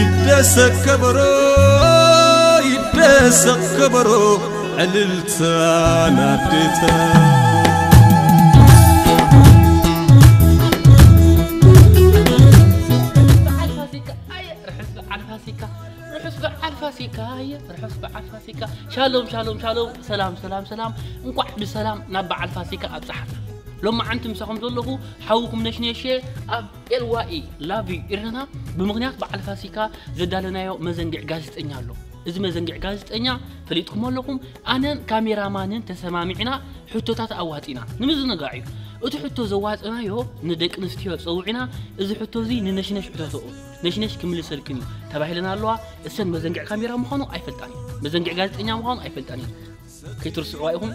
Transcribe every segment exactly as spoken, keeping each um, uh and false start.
يداسك كبرو يداسك كبرو عللت انا بديتها. شالوم شالوم شالوم سلام سلام سلام انقع بسلام نبع على الفاسيكا ابزحنا لما انتم سخم زلغو حوكم نشنيشه اب الواي لافي ارنا بمغنيات بعل فاسيكا زدالنايو مزندع غازطنيا لو اذ مزندع غازطنيا فليتكم لكم انا كاميرامانن تسمامعنا حتوتات اواطينا نمز نغاعي ات حتو زواطنايو ندق نستيو صوعنا اذ حتو زي ننشنش حتو نشنش كمل سلكني تباهلنا لوا السن مزنقع كاميرا مخانو ايفلطاني مزنقع غازطنيا مخانو ايفلطاني كيترسعوا ايهم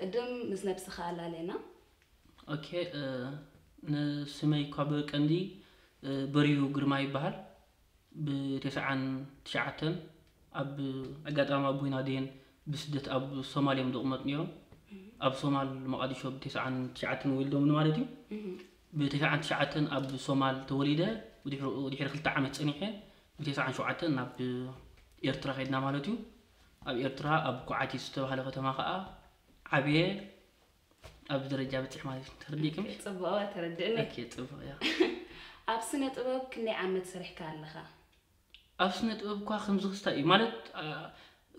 قدم مسنا بسخال علينا. أوكي نسمي كابل كندي بريو جرماي بحر بتسعة تسعة أب أجد أما أبو نادين بسدت أب سومالي مدقمة نيوم أب سومال مقاديشو بتسعة تسعة ويلدوم نوالتي بتسعة تسعة أب سومال توليده ودي ودي خلت عمت سنيحة بتسعة شعاتنا ناب إيرترا خدنا مالتيو، أب إيرترا أب قعدت استوى على ختمها خاء عبيه، أب درجة بتحمل ترديكم. طبعا تردينا. أكيد طبعا يا. أب سنة أب كنا عم تسرح كالخا. أب سنة أب كوا خمسة ستة مالت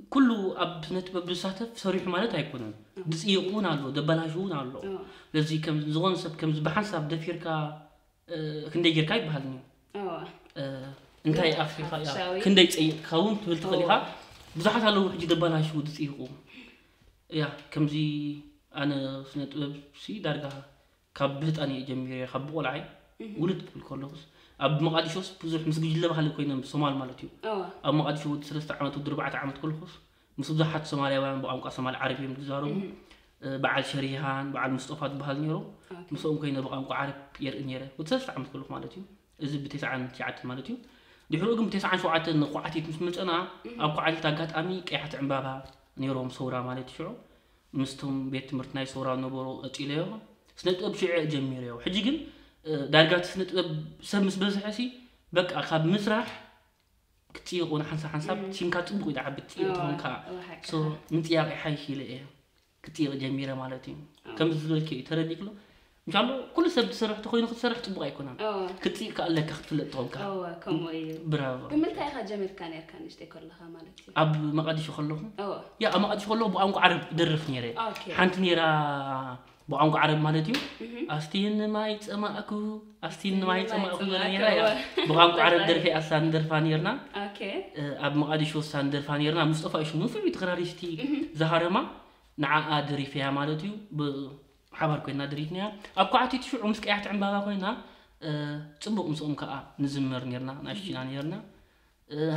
كله أب سنة أب بساتف صريح مالت هيكونن. بس يقون على ده بلاجون على. لذي كم زغن سب كم زبحان سب دفير كا كندي جركاي بهالنيو. أوه. انتهي أفريقيا كن دايت أي خاون تقول تقولها بزحت على وجه دبالها شو تسيقو يا كم زي أنا سنت وبسي درجها كبت أنا جميرة خبوا لعي ولد بالكلوس أب ما قادي شو بزح مسج جلبة خلوا كينام سومال مالتيو أب ما قادي شو تسرست عملت ودربعت عملت كلوس مصدق حد سوماليا وين بقى مقاسم العربي متجارهم بعد شريهان بعد مصطفات بهالنيرو مصوم كينام بقى مقعرب يرنيره وتسرست عملت كلوس مالتيو إذا بتسعة تسعة مالتيو دحروقم تسعة شعات نقعتي تمسمت أنا أبقى على تاجات أمي كيحت عن بابها نيروم صورة مالت شعو مستهم بيت مرتناي صورة نبرو أتيلها سنت أب شعاع جميلة وحجيجن درجات سنت أب سمس بس حسي بق أخاب مسرح كتير ونحنس حنسب تين كاتب قيد عبتين تونكا صو نتيار حي خيله كتير جميلة مالتين كم زلك كي ترى ديكلو مشان كل سبت سرحت خوي نخد سرحت بغاي كنا كتير كألا كخت في الطعم كا أوه كمويل برافو قملت أخا جميل كان يركان يشتي كلها مالتي أب ما قادش يخلهم أوه يا ما قادش يخلهم بقى أنقو عرب درف نيره حنت نيره بقى أنقو عرب مالتيو أستين ما يت أما أكو أستين ما يت أما أكو نيره يا بقى أنقو عرب درفي أسان درفانيرنا أوكي أب ما قادش يخلص أسان درفانيرنا مصطفى إيش نوفي بيتقرر يشتي زهرة ما نع درفيها مالتيو ب حبر كنا دريتنا أبقى عتي تشوف عمسك أحد عم بقى كنا تبغى مسؤوم كأ نزمر نيرنا ناشينا نيرنا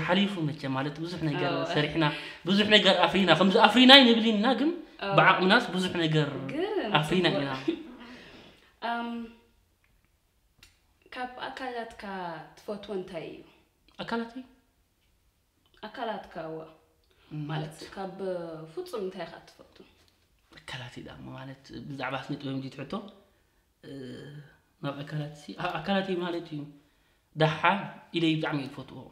حليفهم الجمالات بزحنا جر سرحنا بزحنا جر أفرينا خمس أفرينا ينبلي ناقم بعض الناس بزحنا جر أفرينا هنا كاب أكلت كتفوتون تايو أكلتي أكلت كوا مالت كاب فوتون تاي خطفتون أكلاتي ده مالت بزعبة سنت وهم جيت عتو نوع أكلاتي أكلاتي مالتي دحّة إلي بدعم يتفوتوه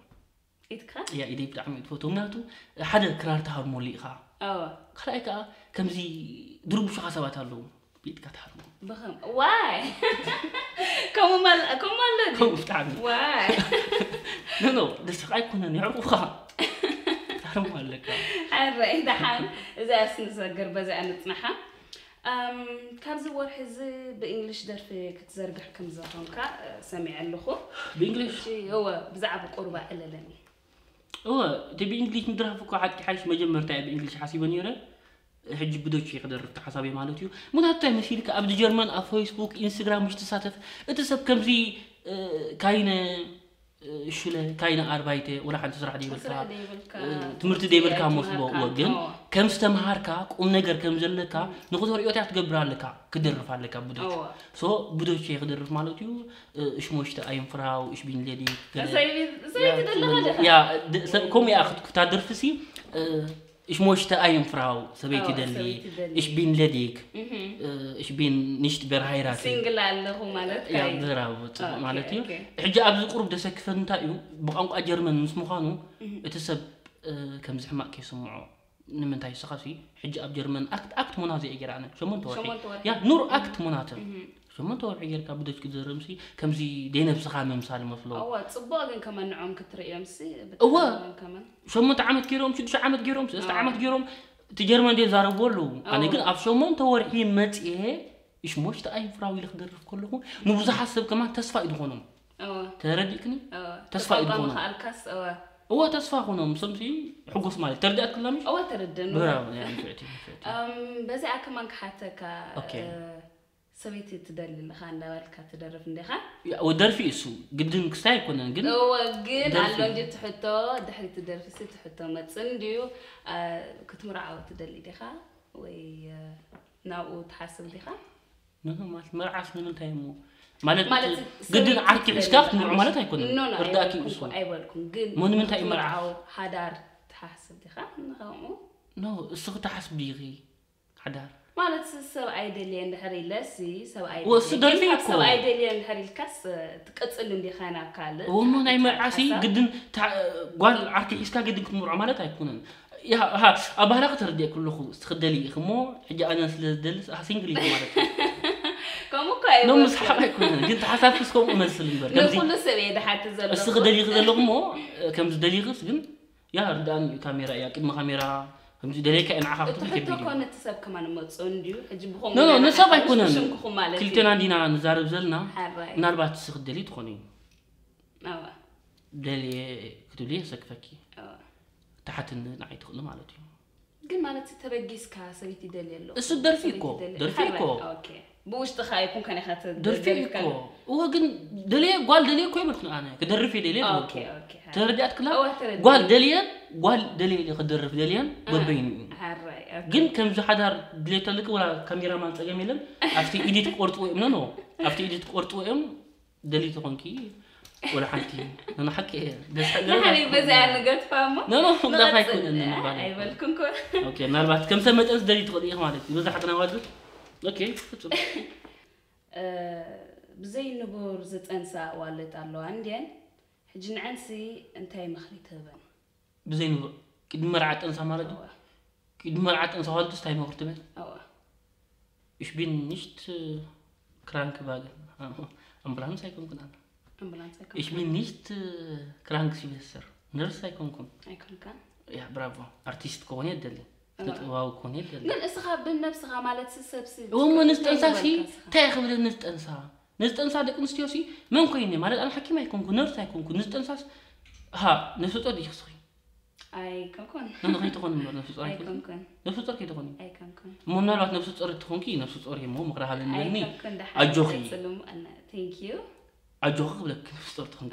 إتكرر يا إلي بدعم يتفوتوه مناتو حدا كرار تهرمون ليها أوه خلاك كم زي ضرب شخصة بتهرمون بيتك تهرمون بخم واي كم مال كم مال كم بتعمل واي نو نو بس خلاك كنا نعرفها حرام عليك حرام دحان إذا سنسجر بزاء نتنحى كابزور حز بإنجليش در في كتزرجح كم زهران كا سمع اللخو بإنجليش هو بزعب قربة إلا لني هو تبي إنجليش ندرها فوق واحد كحش ما جمر تعب إنجليش حسيبانيره حج بدوش يقدر تحسابي مالتيو مو ده تعمل شيء لك أبد جرمن أفيسبوك إنستغرام مش تساتف أتسب كم زي كاينة شنو كاين أربعيته ولا حد تزرع ديبل كا تمرت ديبل كا مصبو وجن كم استمهار كا قمنا جر كم زل كا نقدر يو تحت جبران لك كدر رفع لك بدوش سو بدوش شيء قدر رفع مالك يو إيش موش تأيم فرها وإيش بين لدي يا كم يا أخذ تقدر فسي إيش موش تأيم فرها سبيتي دللي إيش بين لديك إيش بين نشت برهاي راسي سينجل على هو مالك يا درابط مالك يو حجة أبز قرب دسك فنتا يو بقى أجر من اسمه خانو تسب كم زحمة كيسمعه نمن تاي سقاسي حج أبجر من أكت أكت منازع جرعنا شو من توعي يا نور أكت مناتم شو من توعي جرك بدك تزرمسي كم زي دينا بسخامة مثال مفلو أوه صباغن كمان عم كتر يمسي أوه كمان شو من تعمد كيروم شو تعمد كيروم استعمد كيروم تجرمن دي زاربولو أنا قل أب شو من توعي مت إيه إيش مش تأي فراوي لخدر في كلهم مبزح حسب كمان تصفى إدغونهم ترديكني تصفى إدغونهم هو تصفاقونهم صمتي حقوق مالي تردأت كلها مش؟ أو تردن برافو يعني فعتي أم بس أكمل حتى ك سويت تدل خانة والك تدرب ندخل ودر في السوق قدن كساي كنا قدن هو قدن على لونج تحطه دحري تدر في السوق تحطه ما تصنديو كنت مرعى تدل دخل وناو تحسب دخل نه ما مرعى من التيمو مالت قدن عركي عشكاف نوع مالتها يكون رداكي أسوأ من من تاي مرعى حدار تحسب دخان نقومه نو السوق تحسب بيغي حدار مالت سو عيد اللي عند هري لسي سو عيد وصدر فيك سو عيد اللي عند هري الكاس تقتل اللي خانه كاله ومن تاي مرعى قدن تع قال عركي عشكاف قدن نوع مالتها يكون يا ها أبغى لقطة ردي كله خو استخدلي خمو حاجة أنا سلسلة حسينجلي مالتها لا مسحبة كنا جنت حساب فيكم مثلي برا كم زي استخدالي غزل لقمه كم زدالي غص جن يا ردان كاميرا يا كم كاميرا كم زدالي كأن عارف تبي تبي كنا نتساب كمان متصون ديو أجيبهم لا لا نسابة كنا كلتنا دينا نزار بزلنا نربع تستخدالي تخوني أوه دلي كتولي سكفكي تحت النعيد خلنا مالتي قل مالتي ترجس كاسبيتي دلي اللو الصدر فيكو در فيكو أوكي بوش تخايكون كان يخاطر درفيكو هو قن دليل قال دليل كوي مرتن أنا كدرفي دليل أوكي أوكي ترديات كلها قال دليل قال دليل اللي كدرف دليل ببين قن كم زحد هار دليل تلك ولا كاميرا ما تجميلن أفتي إيديت قرط وإم نو أفتي إيديت قرط وإم دليل تقنكي ولا حكي أنا حكي ده حكي بس أنا قلت فاهمة لا لا ما ده فايكون أنا أي بالكم كور أوكي أنا بعد كم سنة أز دليل تقولي خمارك بس حتنا واجد اوكي فتو بزي نبور زت انسى والد الله عندين حجن عنسي انتي مخلي تبن بزي نبور كد مرعت انسى مالدي كد مرعت انسى والد استاي مغرتبه اه ايش بين نيشت كرانك باغ امبلانس هيكون كنا امبلانس هيكون ايش بين نيشت كرانك سيبسر نرس هيكون كون هيكون كان يا برافو ارتيست كوني دلي واو كوني قال اسخا بالنفسها مالت سبسي وهم نستنسى تاخذ نستنسى نستنسى دك مستيوسي ممكن مالت انا حكي ما يكون كنرت يكون نستنسى ها نفطر دي خصري اي كنكون انا غير تكون نفطر اي كنكون نفطر كي تكون اي كنكون منالات نفطر تكون كي نفطر هي مو مقراها لني اجوخي سلام انا ثانك يو اجوخ لك نفطر تكون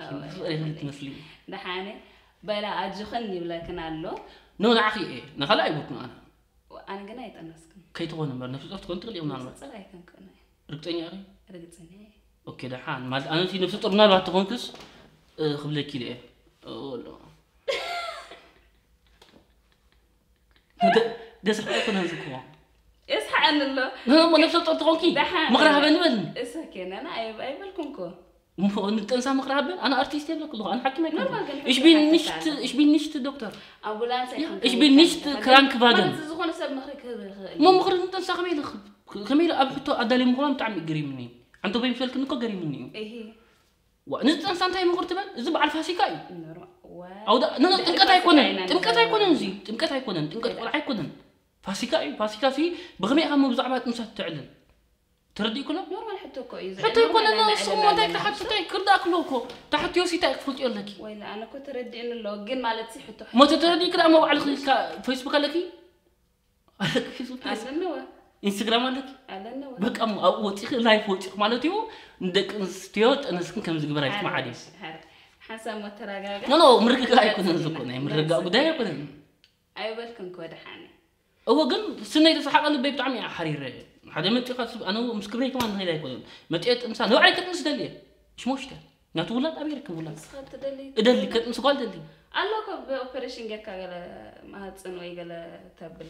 كي نفلي دحانه بلا اجوخني بلا كنالو نو نعقي إيه نخلع يبوكنا أنا وأنا جنايت الناس كي تقول نمر نفس الأرض كنت تقولي ونعمل صلاة كم كنا رقتني أري رقتني أوكي ده حان ما أنا في نفس الأرض نعمل تقول كس قبل كده إيه أوه لا ده ده سرقة كنا نزكوه إسحق أنا الله لا ما نفس الأرض تقول كي مقرها بنبل إسحق أنا عيب عيب الكونكو مو أنت إنسان مقرب أنا أرتيست يبلك الله أنا حكي ما يكون إيش بين نشت إيش بين نشت دكتور أمبولانس إيش بين نشت كرانك باجن مو مخرج أنت إنسان خميل خميل أبحث أدلي مقرم تعمل قري مني عنده بيمشي كنكو قري مني إيه ونت إنسان تاني مقرتبه زب على الفاسي كاي أو ده نن تمكت هيكونن تمكت هيكونن زي تمكت هيكونن تمكت ولا هيكونن فاسي كاي فاسي كاسي بغمية هم بزعمة إنسان تعلن تردي كله نورمال حتى كويس حتى يكون أنا صومة تاك تحت تاك كردا أكلوكو تحت يوسي تاك فلت يقولك ولا أنا كنت ردي إن اللوجين مالتي حتى ما تردي كده أما على فيسبوك لكي على فيسبوك على النوى إنستغرام لكي على النوى بك أما أو تيخ لايف وتيخ مالتيو ندك نستيوت أنا سكن كم زق برايت مع عديس حسب ما تراجع. ما نو مرقق هاي كذا نزكونه مرقق قداية كذا. أيوة كن كود حنا. هو جن سنة إذا صحق قالوا بيبتعم يا حريرة. هذا من تقصد أنا مسكبني كمان هاي لا كذا. متأت إنسان هو عليك تنسى دليل. إيش مشكلة؟ ناتولد أبي ركب ولد. دليل. دليل كت مسكال دليل. الله كوب أوبريشن جاك على ما هتصنوا يجلا تقبل.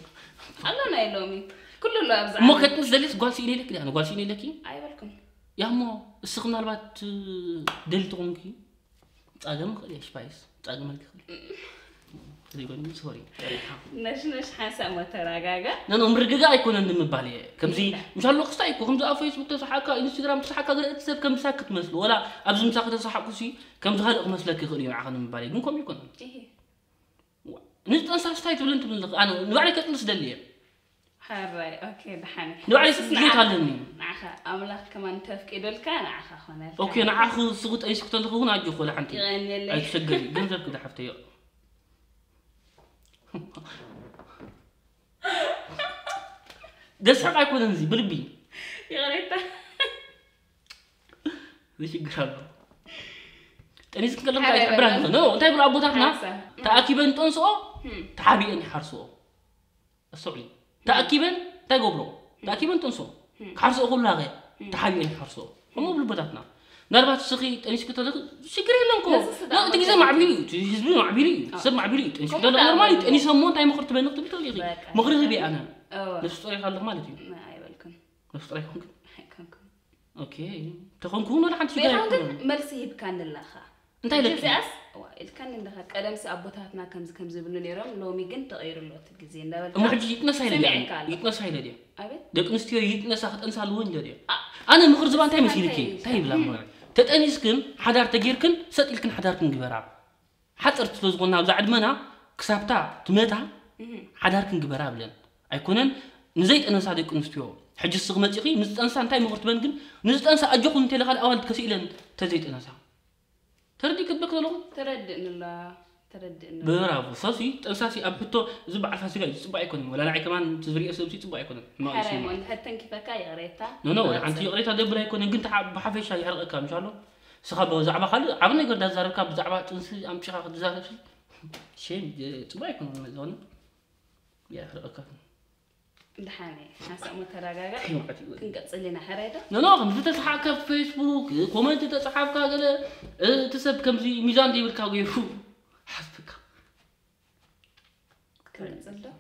الله نايلومي كله لا أبزع. ما كت مسدليس قال شيء ليك ده أنا قال شيء ليك. أيوة كن. يا ما استخدمنا البات دليل تونكي. تعلم خليه شبايس تعلم هالك خليه تقولي سوري نش نش حاسة ما تراجع نحن مرجع يكون عندنا بالي كم زي مش هالوقت سايكو كم زي فيسبوك تصحاك إنستغرام تصحاك غير تسيب كم ساكت مثله ولا أبزم ساكت تصحاك وشي كم زي هالوقت مثلك خليه عقلنا من بالي ممكن يكون نجد أنصح سايت ولا أنت من أنا نوعي كتنس دليل حرّي أوكي دحين نوعي سنعيد هالني نعها أملاك كمان تفكير دول كان نعها خنال أوكي نعها صوت أي شخص تلقوه نعجوه خلا حنتي أي تسجل جنزل كده حفتي ده سرعة يكون نزي بربي يا غريبة ليش يقرب تاني سكلم تاعي برانسون نو تاعي برابو تاعنا تأكيد بنتونسو تعبي أني حرسو السوري تأكيبا تجبره تأكيبا تنسو حرصه أقول لا غير تحاولين حرصه هم بالبداتنا نربط سقي أنيش كتلك شكرين لكم لا تجيزة معبلي تجيزة معبلي سب معبلي أنيش كتلك نورمالي أنيش همون تاي مخرط بين نقطة بتوليغي مخرطي بي أنا نفس الطريقة على مالتي ما أيبلكم نفس الطريقة كنكم أوكي تخونكم ولا حد يجيكم مرسي بكان الله خا أنت يلبس كان عندها كلام سأبوتها ما كم كم زبون اليوم لو ميجن تغير اللوت الجزين ده. ما حد يتنسى هيدا. يتنسى هيدا دي. أبد. ده نستير يتنسى خد أنسى لون ده دي. أنا مخرج زبان تايم سيركين. تايم لا مر. تتأنيس كن حدار تغير كن سأتقل كن حدار كن جبراب. حتى أرتلوز قلنا وزعد منا كسبتها تمتها حدار كن جبراب لين. أيكونن نزيد أنا سعد يكون نستير. حج الصغمات يقي نزت أنسى تايم مخرج بان كن نزت أنسى أجوكم أنت لغال أول كسيلن تزيد أنا سعد. تردي كتبك لهم ترد إن الله ترد إن برافو صافي أساسي أبتو زبع الفاسقين زبع يكون ولا نعي كمان تزري أساسي زبع يكون ما يسمون حتى كيفك يا غريتا نو نو أنت يا غريتا دبر يكون قلت بحفيش هاي عرق كام شالو سخابة زعبة خلو عمرنا قدر نزار كاب زعبة تنسي أمشي خاطر زعبة شيء زبع يكون مزون يا عرق كام دحاني حاسة متراجعة كنت قصلينا حريدة نو نو تتصحاب كاب فيسبوك كومنت تتصحاب كاجل تسب كم زي ميزان دي بركاو يفو حسبك كم زلة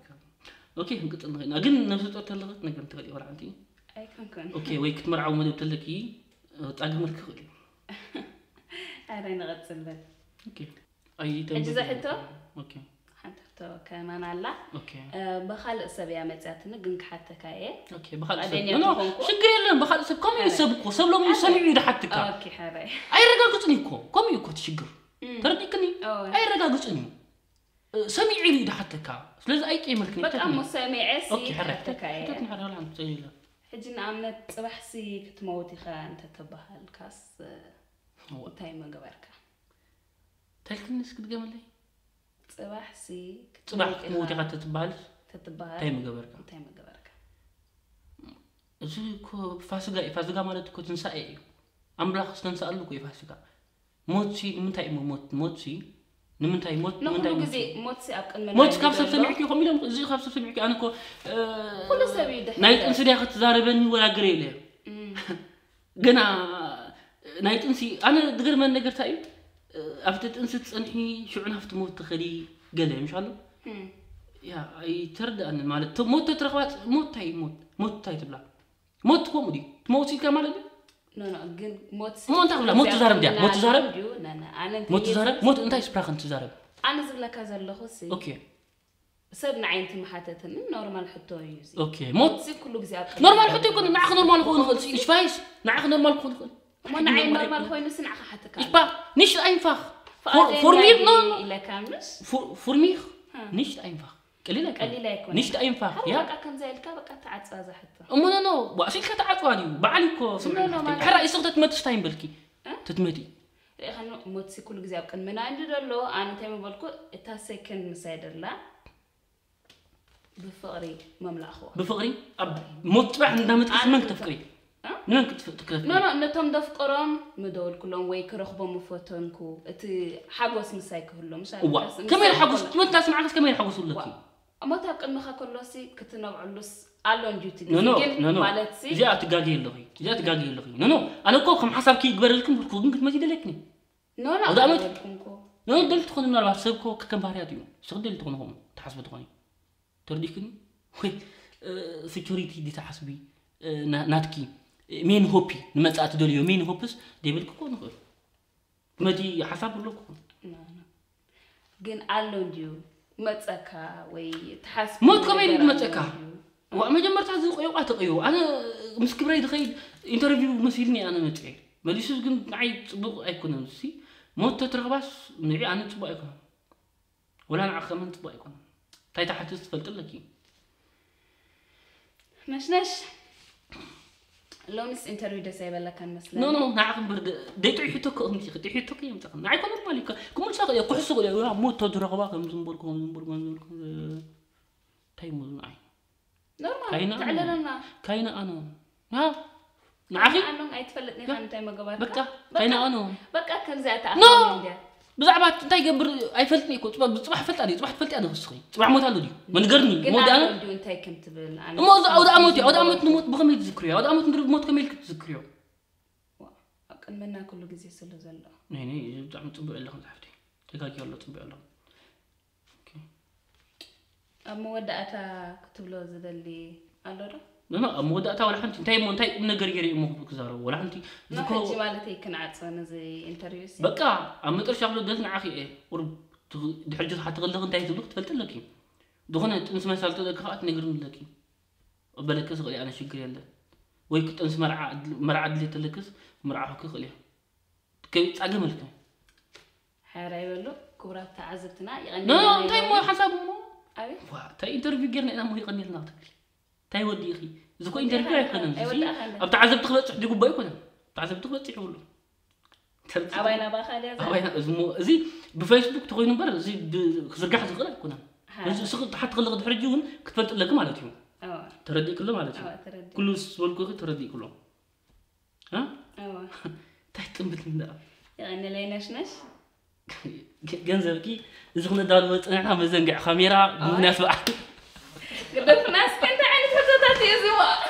أوكي هم قصلنا هنا قلنا نفس الوقت تلغت نقدر تقولي ورا عندي أي كم كم أوكي ويكت مرعو ما دوت لك إيه تعجب مرك خلي أنا نغت زلة أوكي أي أجزاء حتى أوكي تو كمان الله بخال سبيع متعتنا جنك حتى كاية بخال سبيع أنا شكرا لهم بخال سبيع كم يسبقوا سبلهم يسمعوا إذا حتى كا أوكي حباي أي رجال قطني كو كم يكو تشجر ترى نكني أي رجال قطني سمعوا إذا حتى كا لازم أي كلمة كني بتأمل سمعي أوكي حتى كاية تكن حرام عن تجيله حجنا عملت بحسي كتموتي خان تتبها الكاس وتايم جبركا تلكن نسكت جملي صباح سي صباح موتي قد تتبال تتبال تايم جبركا تايم جبركا زي كو فاسقا فاسقا مالت كو تنسى امبلاخ تنسى لكو فاسقا موتي من تايم موت موتي من تايم موت من تايم موتي موتي ابقى من موتي كاب سمعك يقوم لهم زي خاف سمعك انا كو كل سبيده نايت انسدي اخت تزاربني ولا غريله غنا نايت انسي انا دغير من نغير تايم أفتت أنسة أنحي شو عنها فتموت تخلي قلة مش علو؟ يا أي ترد أن المال ت موت ترخوات موت هاي موت موت هاي تبلع موت قوم دي موت سيد كمال ده؟ لا لا جن موت سيد موت تبلع موت تزارب ده موت تزارب؟ لا لا أنا موت تزارب موت أنت إيش براخن تزارب؟ أنا زبلة كذا اللي خصي أوكي صرنا عين تمحاتة إنه نورمال حطوه يوزي أوكي موت سيد كله جزاء نورمال حطوه يكون نعخ نورمال خون خون إيش فايش نعخ نورمال خون خون ما نعين نورمال خون نسنع حتى كذا إيش nicht einfach. Formiert non. Formiert nicht einfach. قليلا كم. nicht einfach. يا. كم زي الكابك تعت هذا حتى. أمونا نو. وأشيل كتعت واديو. بعليكو. حرق يسقط ما تشتاين بالكي. تتمدي. خلنا موتسي كل جزء كان من عندنا لو أنا تيم بالكو تاسكن مساعدة لا. بفقري مملأ خو. بفقري. أب. مطبع عندما تكمل تفكري. لا لا لا تنظف قرام مدول كلهم ويك رخبهم وفوتنكو حقوس مسايك كلهم مش عارف كمان حقوس كمان تسمعك كمان حقوس لك ما تاك انخا كلوسي كتنوع اللص الون جوتي مالتسي جات غاغي لهي جات غاغي لهي نو نو انا كو كم حسابكي يكبر لكم كو كنت ما تدلكني نو لا ودا ما تكونكو نو دلت تكون من اربع سبكو كم باريات يوم شغل تكونهم تحسب تكوني ترديكني وي سيكوريتي دي تحسبي ناتكي مين هوبي نمتعت دوليو مين هوبس ديبلك كون غير ما دي حساب لكم لا جن الون جو متسكا وي تحسب موت كوميدي متسكا وما جمرت عز قيو اتقيو انا مسكبري دخيل انترفيو مسيلني انا متعي ماليش جن عيط بق ايكون سي موت ترغباس نبي انا تبقى ايكون ولا انا عخمن تبقى ايكون تاي تحت تفلت لك مشناش لومس انترفيو ده سايبه لك كان مثلا نو نو نعم برد ديتو يحيتوك امتي قد يحيتوك يمتى نعيكم بالك كم شغل يا كحس يا موت تدرغبا كم زنبركم زنبركم تايمو نعي نورمال تعلنا كاينه انا ها نعخي انا اي تفلتني كان تايم غبارك بقى كاينه انا بقى كان زعت انا بزعبه تاي جبر اي فلتني كنت بصباح فلتني صباح فلتني انا خصني صباح موت قالوا لي ما نقرني موت انا انت كم تبل انا موت او اموت او اموت نموت بغم يتذكروا او اموت نضرب موت كامل كتذكروا اكملنا كل جزي سله زله ني ني بتعمل تبع لهم تحفتي تقاك يلا تبع لهم اوكي اما وداتا كتب له زدلي قالوا له لا اما وداتا ولا حنتي انت مو انت نغير غير مو كزارو ولا حنتي ذكروا انت مالتي كنعصنا زي انترفيو سي بقى اما ترشح له دلنا اخي ايه قرب تحجز حتى غلغ انت تبلك تفلت لك دغنا تنس ما سالت لك خات نغير لك بالك صغري انا شكر يلا وي كنت انس مرعى مرعى اللي تلكس مرعى حكي خليه كي تصاقم لك حيرا يولو كبرات تعزتنا يغني لا انت مو حسابهم ابي وا تا انترفيو غيرنا انا مو يغني لنا تاي ودي اخي اذا كو انترفيو يكون اب تعذب تخلص دي قبا يكون تعذب تخلص يحولو ابينا باخالي ابينا اسمو زي بفيسبوك تخوي نمبر زي كزرقح تخلق يكون سقط حتى تخلق دحرجون كتفلت لك معناته اه تردي كله معناته كله سولكو تردي كله ها ايوا تاي تنبت لنا يعني ليناشناش جنزبكي اذا كنا دار وطنعنا مزنقع خميره منافع قدرت ناس كنت عندك تاتي زوا